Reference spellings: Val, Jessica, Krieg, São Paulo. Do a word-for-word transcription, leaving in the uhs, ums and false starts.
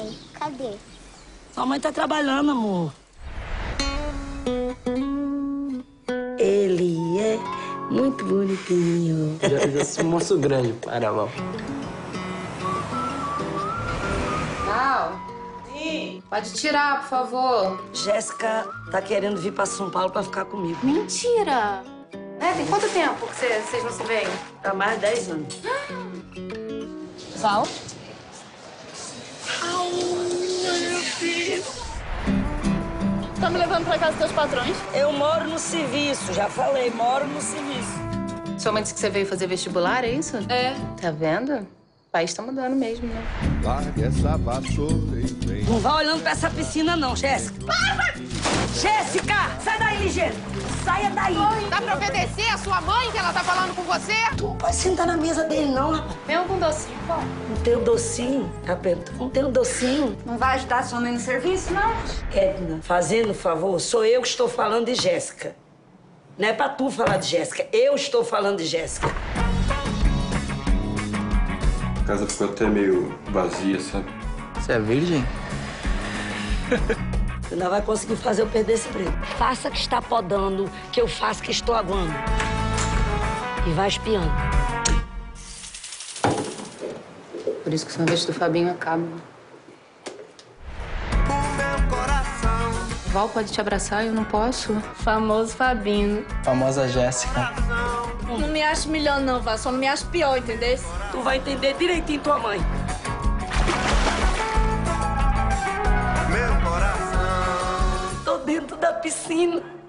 mãe? Cadê? Sua mãe tá trabalhando, amor. Ele é muito bonitinho. Já, já sou um moço grande, Parabão. Cal, sim. Pode tirar, por favor. Jéssica tá querendo vir pra São Paulo pra ficar comigo. Mentira! É, tem quanto tempo que vocês não se veem? Há mais de dez anos. Val? Ai, meu filho. Tá me levando pra casa dos teus patrões? Eu moro no serviço, já falei, moro no serviço. Sua mãe disse que você veio fazer vestibular, é isso? É. Tá vendo? O país tá mudando mesmo, né? Larga essa vassoura e vem. Não vá olhando pra essa piscina, não, Jéssica. Para! Jéssica! Sai daí, ligeiro! Saia daí! Oi. Dá pra obedecer a sua mãe que ela tá falando com você? Tu não pode sentar na mesa dele, não, rapaz. Vem algum docinho, pô. Não tem um docinho, Capeta. Não tem um docinho. Não vai ajudar a sua mãe no serviço, não? Edna, fazendo um favor, sou eu que estou falando de Jéssica. Não é pra tu falar de Jéssica. Eu estou falando de Jéssica. A casa ficou até meio vazia, sabe? Você é virgem? Você não vai conseguir fazer eu perder esse prêmio. Faça que está podando, que eu faço que estou aguando. E vai espiando. Por isso que o sanduíche do Fabinho acaba. Val pode te abraçar e eu não posso? Famoso Fabinho. Famosa Jéssica. Não me acho melhor não, Val. Só não me acho pior, entendeu? Tu vai entender direitinho tua mãe. Meu coração. Tô dentro da piscina.